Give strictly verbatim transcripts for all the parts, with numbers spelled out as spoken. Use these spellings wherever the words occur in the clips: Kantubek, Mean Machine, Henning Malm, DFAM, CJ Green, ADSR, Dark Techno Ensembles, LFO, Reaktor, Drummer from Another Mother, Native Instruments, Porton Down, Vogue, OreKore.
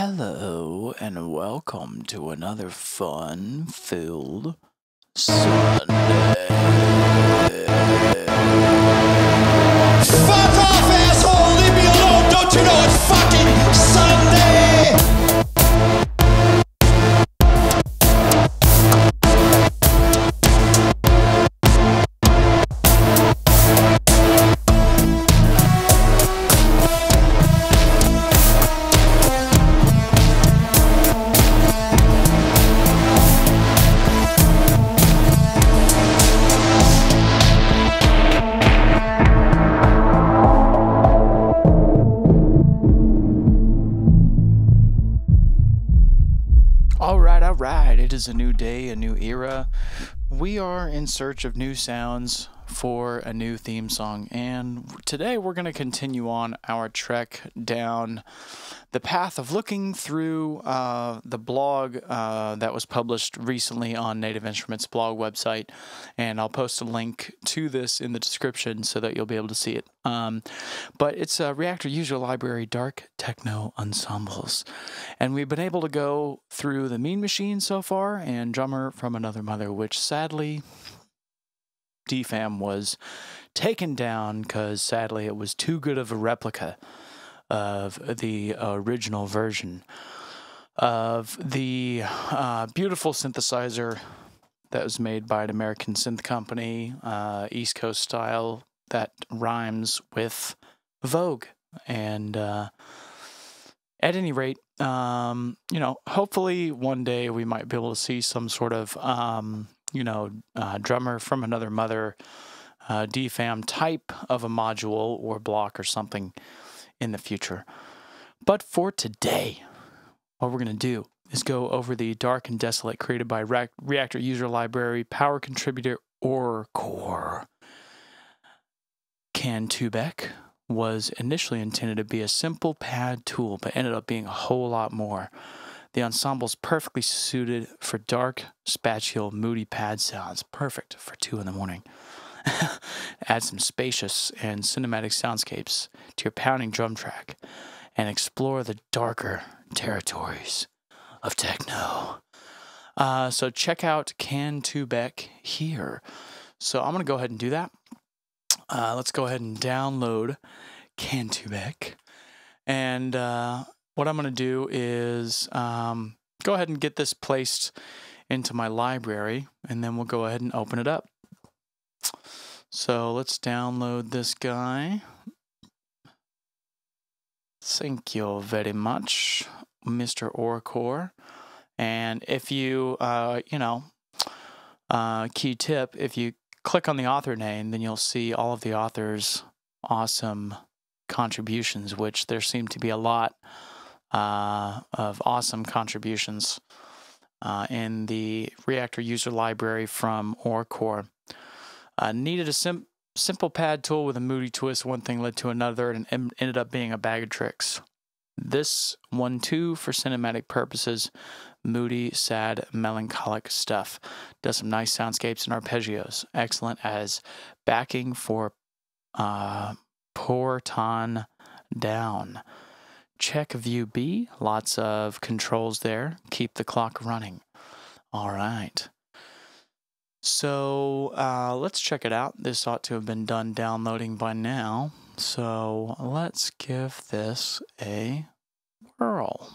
Hello and welcome to another fun-filled Sunday. Fuck off, asshole! Leave me alone! Don't you know it's fucking a new day, a new era. We are in search of new sounds for a new theme song, and today we're going to continue on our trek down the path of looking through uh, the blog uh, that was published recently on Native Instruments blog website, and I'll post a link to this in the description so that you'll be able to see it. Um, but it's a Reaktor User Library Dark Techno Ensembles, and we've been able to go through the Mean Machine so far and Drummer from Another Mother, which sadly D FAM was taken down because sadly it was too good of a replica of the original version of the uh, beautiful synthesizer that was made by an American synth company, uh, East Coast style, that rhymes with Vogue. And uh, at any rate, um, you know, hopefully one day we might be able to see some sort of, um, you know, uh, Drummer from Another Mother, uh, D FAM type of a module or block or something in the future. But for today, what we're going to do is go over the Dark and Desolate created by Re Reaktor User Library power contributor OreKore. Kantubek was initially intended to be a simple pad tool, but ended up being a whole lot more. The ensemble's perfectly suited for dark, spatial, moody pad sounds. Perfect for two in the morning. Add some spacious and cinematic soundscapes to your pounding drum track and explore the darker territories of techno. Uh, so check out Kantubek here. So I'm going to go ahead and do that. Uh, let's go ahead and download Kantubek. And uh, what I'm going to do is um, go ahead and get this placed into my library, and then we'll go ahead and open it up. So let's download this guy. Thank you very much, Mister OreKore. And if you, uh, you know, uh, key tip, if you click on the author name, then you'll see all of the author's awesome contributions, which there seem to be a lot uh, of awesome contributions uh, in the Reaktor User Library from OreKore. Uh, needed a sim simple pad tool with a moody twist. One thing led to another and em ended up being a bag of tricks. This one, too, for cinematic purposes. Moody, sad, melancholic stuff. Does some nice soundscapes and arpeggios. Excellent as backing for uh, Porton Down. Check view B. Lots of controls there. Keep the clock running. All right. So uh, let's check it out. This ought to have been done downloading by now. So let's give this a whirl.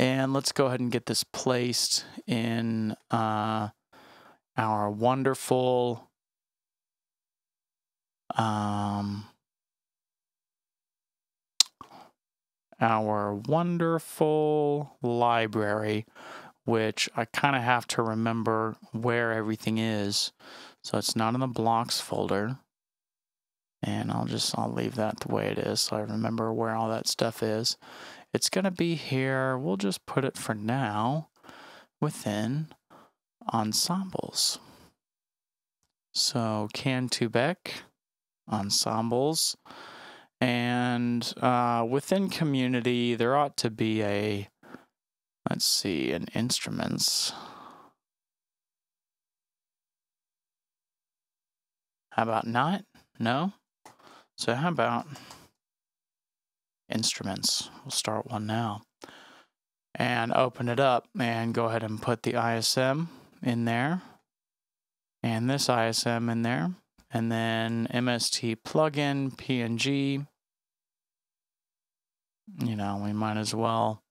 And let's go ahead and get this placed in uh, our wonderful um, our wonderful library, which I kind of have to remember where everything is. So it's not in the blocks folder. And I'll just, I'll leave that the way it is so I remember where all that stuff is. It's going to be here. We'll just put it for now within ensembles. So Kantubek, ensembles. And uh, within community, there ought to be a, let's see, in instruments. How about not? No? So how about instruments. We'll start one now. And open it up and go ahead and put the I S M in there. And this I S M in there. And then M S T plugin, P N G. You know, we might as well,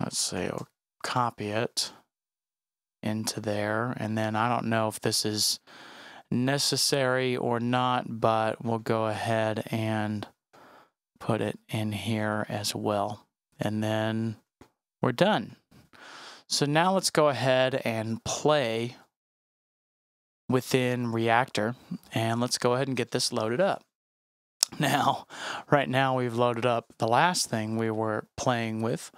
let's say, we'll copy it into there. And then I don't know if this is necessary or not, but we'll go ahead and put it in here as well. And then we're done. So now let's go ahead and play within Reaktor, and let's go ahead and get this loaded up. Now, right now we've loaded up the last thing we were playing with,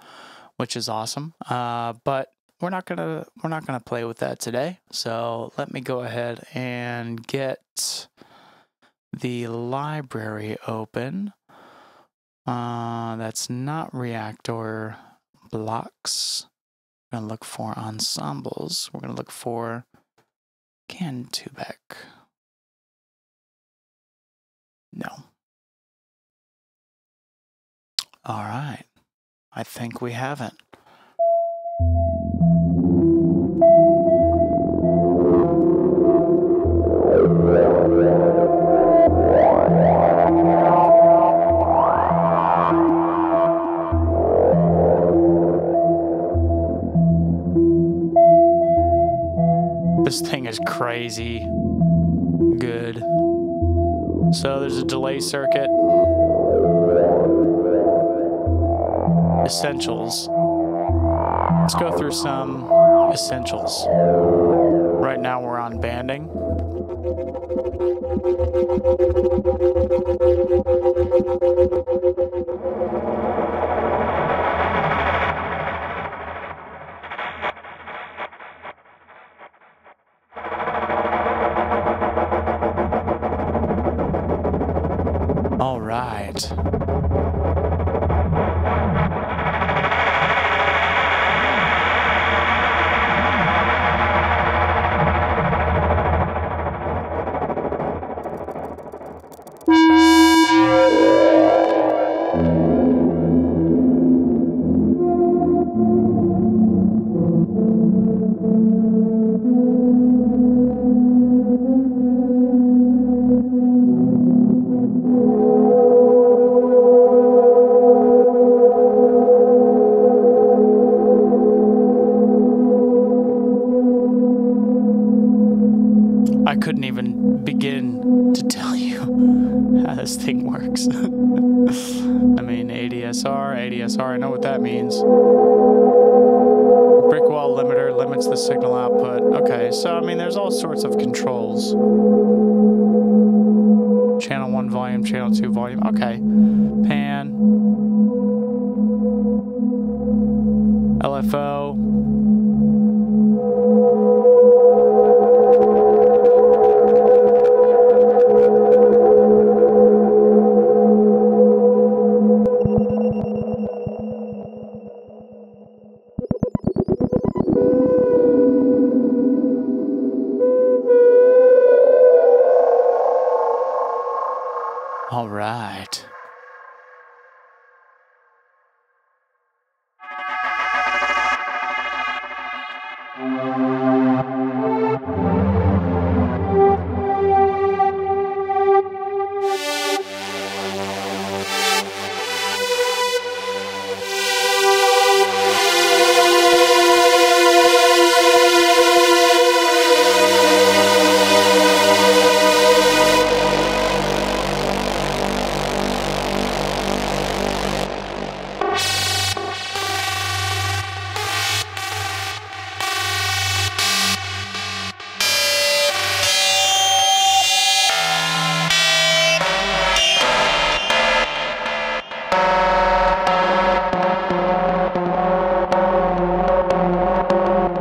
which is awesome. Uh, but we're not gonna we're not gonna play with that today. So let me go ahead and get the library open. Uh, that's not Reaktor blocks. We're gonna look for ensembles. We're gonna look for Kantubek. No. All right. I think we have it. This thing is crazy good. So there's a delay circuit. Essentials. Let's go through some essentials. Right now we're on banding. All right. Couldn't even begin to tell you how this thing works. I mean, A D S R, A D S R, I know what that means. Brick wall limiter limits the signal output. Okay, so I mean, there's all sorts of controls. Channel one volume, channel two volume. Okay, pan. L F O. All right.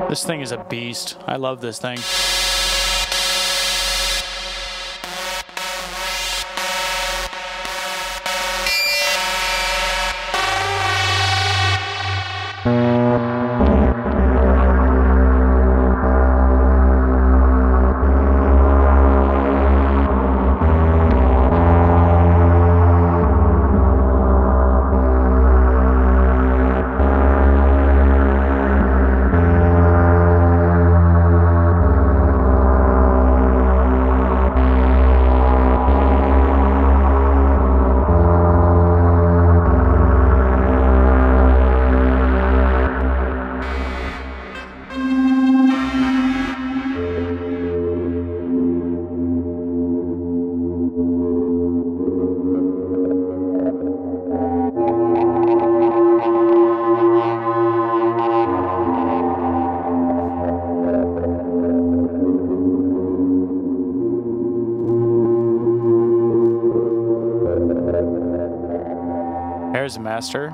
This thing is a beast. I love this thing. there's the master.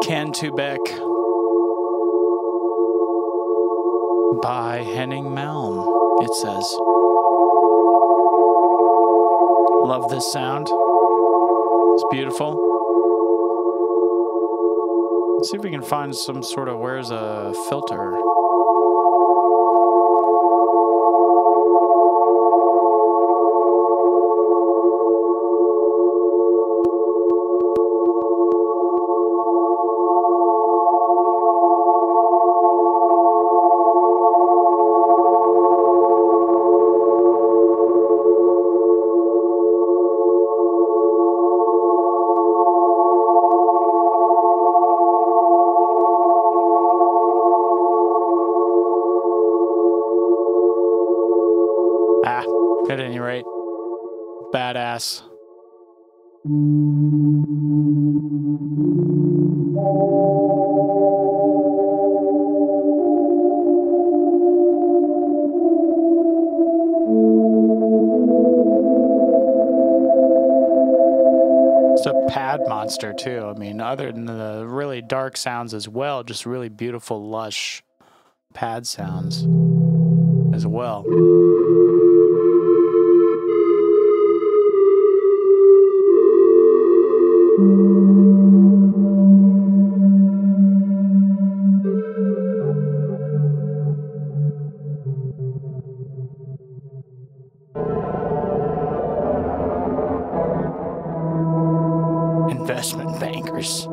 Kantubek. By Henning Malm, it says. Love this sound. It's beautiful. Let's see if we can find some sort of, where's a filter? At any rate, badass. It's a pad monster too. I mean, other than the really dark sounds as well, just really beautiful, lush pad sounds as well. Investment bankers.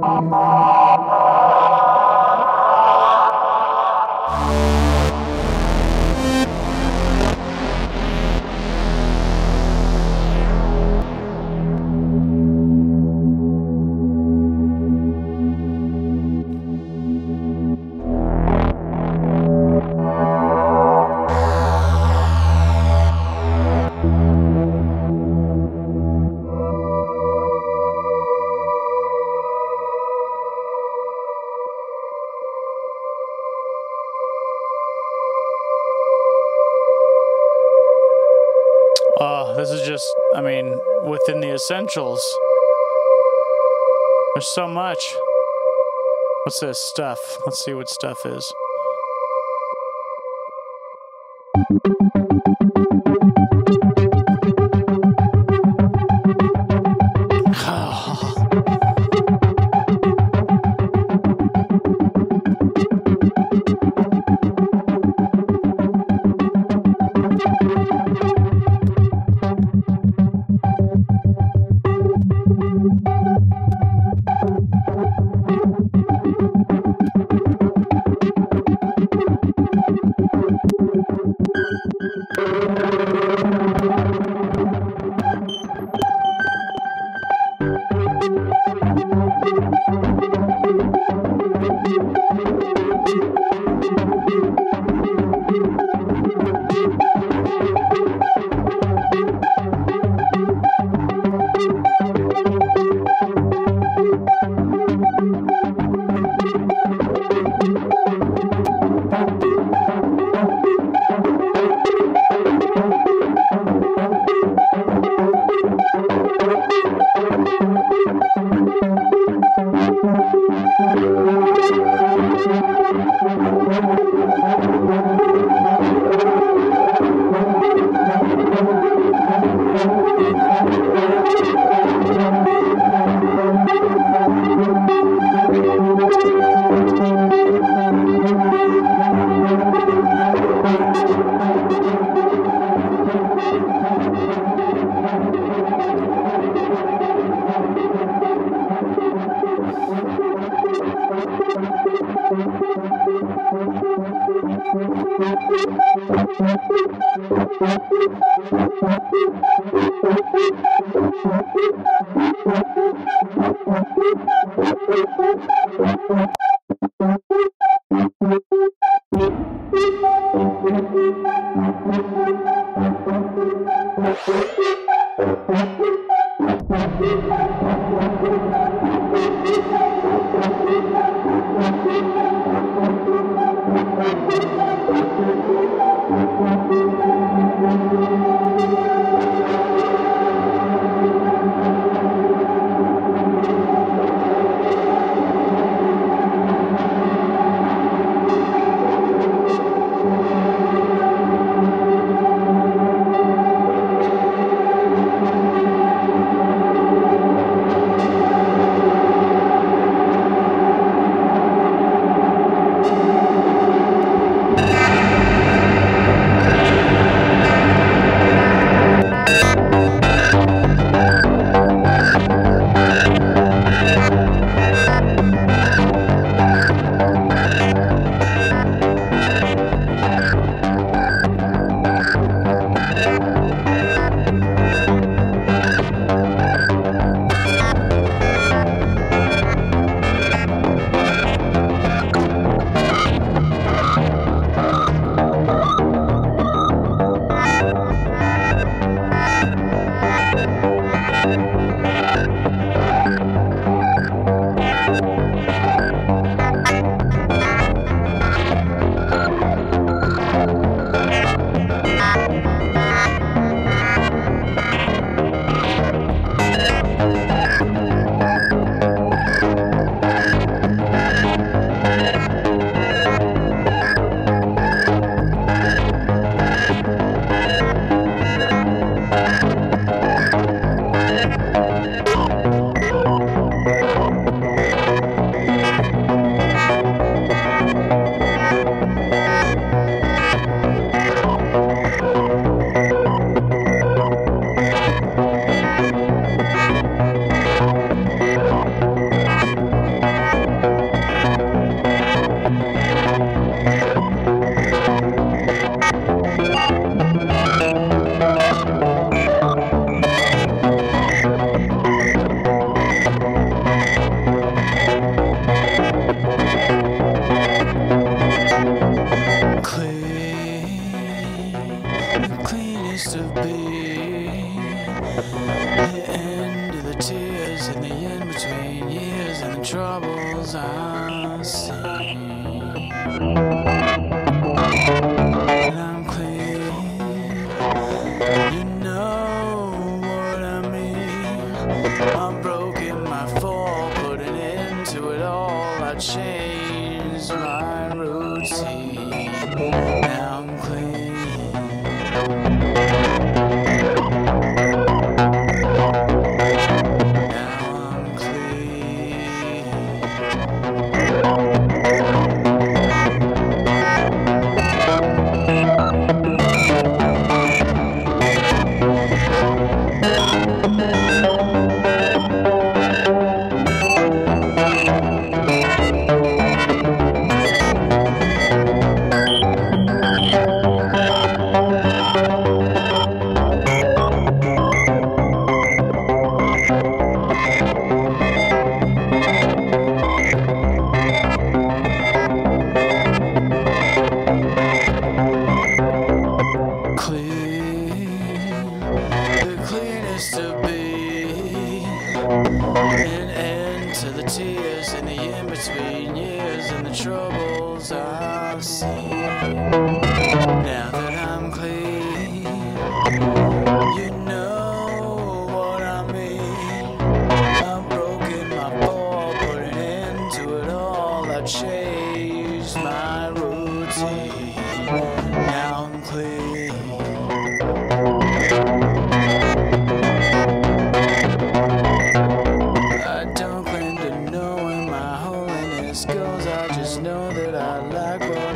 Oh, this is just, I mean, within the essentials. There's so much. What's this stuff? Let's see what stuff is. Thank you.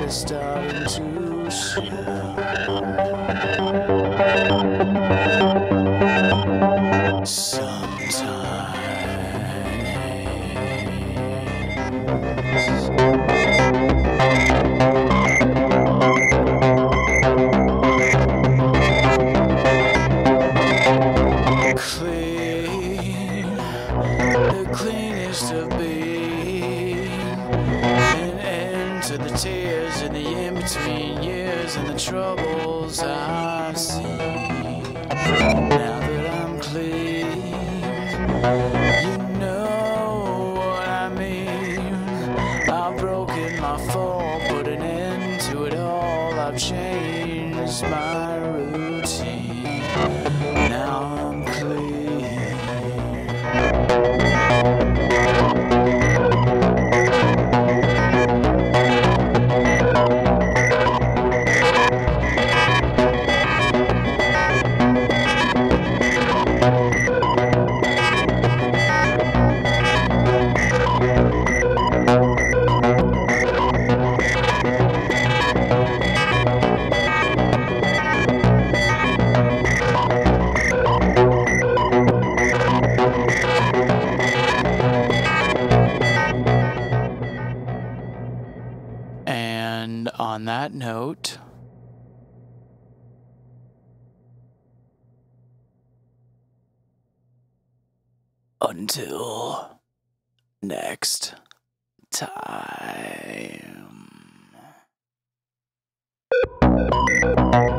Starting to show. holes I've seen. Now that I'm clean, you know what I mean. I've broken my fall, put an end to it all. I've changed my routine. Now I'm clean. On that note, until next time.